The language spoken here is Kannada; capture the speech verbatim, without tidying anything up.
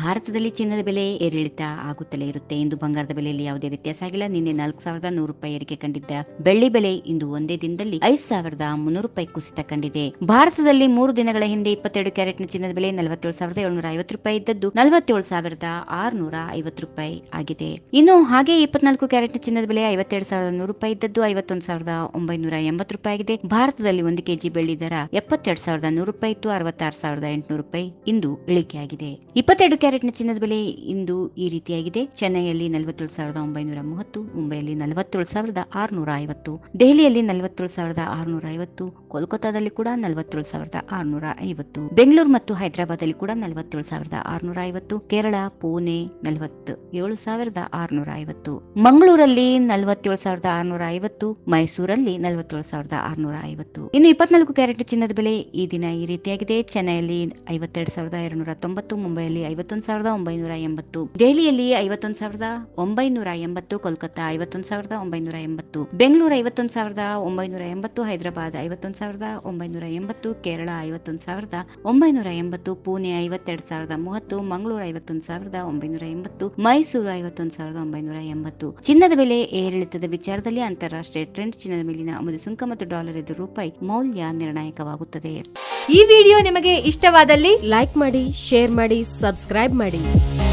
ಭಾರತದಲ್ಲಿ ಚಿನ್ನದ ಬೆಲೆ ಏರಿಳಿತ ಆಗುತ್ತಲೇ ಇರುತ್ತೆ. ಇಂದು ಬಂಗಾರದ ಬೆಲೆಯಲ್ಲಿ ಯಾವುದೇ ವ್ಯತ್ಯಾಸ ಆಗಿಲ್ಲ. ನಿನ್ನೆ ನಾಲ್ಕು ಸಾವಿರದ ನೂರು ರೂಪಾಯಿ ಏರಿಕೆ ಕಂಡಿದ್ದ ಬೆಳ್ಳಿ ಬೆಲೆ ಇಂದು ಒಂದೇ ದಿನದಲ್ಲಿ ಐದು ಸಾವಿರದ ಮುನ್ನೂರು ರೂಪಾಯಿ ಕುಸಿತ ಕಂಡಿದೆ. ಭಾರತದಲ್ಲಿ ಮೂರು ದಿನಗಳ ಹಿಂದೆ ಇಪ್ಪತ್ತೆರಡು ಕ್ಯಾರೆಟ್ನ ಚಿನ್ನದ ಬೆಲೆ ನಲವತ್ತೇಳು ಸಾವಿರದ ಏಳ್ನೂರ ಐವತ್ತು ರೂಪಾಯಿ ಇದ್ದದ್ದು ನಲವತ್ತೇಳು ಸಾವಿರದ ಆರುನೂರ ಐವತ್ತು ರೂಪಾಯಿ ಆಗಿದೆ. ಇನ್ನು ಹಾಗೆ ಇಪ್ಪತ್ನಾಲ್ಕು ಕ್ಯಾರೆಟ್ನ ಚಿನ್ನದ ಬೆಲೆ ಐವತ್ತೆರಡು ಸಾವಿರದ ನೂರು ರೂಪಾಯಿ ಇದ್ದದ್ದು ಐವತ್ತೊಂದು ಸಾವಿರದ ಒಂಬೈನೂರ ಎಂಬತ್ತು ರೂಪಾಯಿ ಆಗಿದೆ. ಭಾರತದಲ್ಲಿ ಒಂದು ಕೆಜಿ ಬೆಳ್ಳಿ ದರ ಎಪ್ಪತ್ತೆರಡು ಸಾವಿರದ ನೂರು ರೂಪಾಯಿ ಇತ್ತು. ಅರವತ್ತಾರು ಸಾವಿರದ ಎಂಟುನೂರು ರೂಪಾಯಿ ಇಂದು ಇಳಿಕೆಯಾಗಿದೆ. ಇಪ್ಪತ್ತೆರಡು ಕ್ಯಾರೆಟ್ನ ಚಿನ್ನದ ಬೆಲೆ ಇಂದು ಈ ರೀತಿಯಾಗಿದೆ. ಚೆನ್ನೈಯಲ್ಲಿ ನಲವತ್ತೇಳು ಸಾವಿರದ ಒಂಬೈನೂರ ಮೂವತ್ತು, ಮುಂಬೈಯಲ್ಲಿ ನಲವತ್ತೇಳು ಸಾವಿರದ ಆರುನೂರ ಐವತ್ತು, ದೆಹಲಿಯಲ್ಲಿ ನಲವತ್ತೇಳು ಸಾವಿರದ ಆರುನೂರ ಐವತ್ತು, ಕೋಲ್ಕತ್ತಾದಲ್ಲಿ ಕೂಡ ನಲವತ್ತೇಳು ಸಾವಿರದ ಆರುನೂರ ಐವತ್ತು, ಬೆಂಗಳೂರು ಮತ್ತು ಹೈದರಾಬಾದಲ್ಲಿ ಕೂಡ ನಲವತ್ತೇಳು ಸಾವಿರದ ಆರುನೂರ ಐವತ್ತು, ಕೇರಳ ಪುಣೆ ನಲವತ್ತ ಏಳು ಸಾವಿರದ ಆರುನೂರ ಐವತ್ತು, ಮಂಗಳೂರಲ್ಲಿ ನಲವತ್ತೇಳು ಸಾವಿರದ ಆರುನೂರ ಐವತ್ತು, ಮೈಸೂರಲ್ಲಿ ನಲವತ್ತೇಳು ಸಾವಿರದ ಆರುನೂರ ಐವತ್ತು. ಇನ್ನು ಇಪ್ಪತ್ನಾಲ್ಕು ಕ್ಯಾರೆಟ್ ಚಿನ್ನದ ಬೆಲೆ ಈ ದಿನ ಈ ರೀತಿಯಾಗಿದೆ. ಚೆನ್ನೈಯಲ್ಲಿ ಐವತ್ತೆರಡು ಸಾವಿರದ ಎರಡುನೂರ ತೊಂಬತ್ತು, ಮುಂಬೈಯಲ್ಲಿ ಐವತ್ತೊಂದು ಸಾವಿರದ ಒಂಬೈನೂರ ಎಂಬತ್ತು, ದೆಹಲಿಯಲ್ಲಿ ಐವತ್ತೊಂದು ಸಾವಿರದ ಒಂಬೈನೂರ ಎಂಬತ್ತು, ಕೋಲ್ಕತ್ತಾ ಐವತ್ತೊಂದು ಸಾವಿರದ ಒಂಬೈನೂರ ಎಂಬತ್ತು, ಬೆಂಗಳೂರು ಐವತ್ತೊಂದು ಸಾವಿರದ ಒಂಬೈನೂರ ಎಂಬತ್ತು, ಹೈದರಾಬಾದ್ ಐವತ್ತೊಂದು ಸಾವಿರದ ಒಂಬೈನೂರ ಎಂಬತ್ತು, ಕೇರಳ ಐವತ್ತೊಂದು ಸಾವಿರದ ಒಂಬೈನೂರ ಎಂಬತ್ತು, ಪುಣೆ ಐವತ್ತೆರಡು ಸಾವಿರದ ಮೂವತ್ತು, ಮಂಗಳೂರು ಐವತ್ತೊಂದು ಸಾವಿರದ ಒಂಬೈನೂರ ಎಂಬತ್ತು, ಮೈಸೂರು ಐವತ್ತೊಂದು ಸಾವಿರದ ಒಂಬೈನೂರ ಎಂಬತ್ತು. ಚಿನ್ನದ ಬೆಲೆ ಏರಿಳಿತದ ವಿಚಾರದಲ್ಲಿ ಅಂತಾರಾಷ್ಟ್ರೀಯ ಟ್ರೆಂಡ್ ಚಿನ್ನದ ಮೇಲಿನ ಆಮದು ಸುಂಕ ಮತ್ತು ಡಾಲರ್ ಎದುರು ರೂಪಾಯಿ ಮೌಲ್ಯ ನಿರ್ಣಾಯಕವಾಗುತ್ತದೆ. ಈ ವಿಡಿಯೋ ನಿಮಗೆ ಇಷ್ಟವಾದಲ್ಲಿ ಲೈಕ್ ಮಾಡಿ, ಶೇರ್ ಮಾಡಿ, ಸಬ್ಸ್ಕ್ರೈಬ್ ಮಾಡಿ.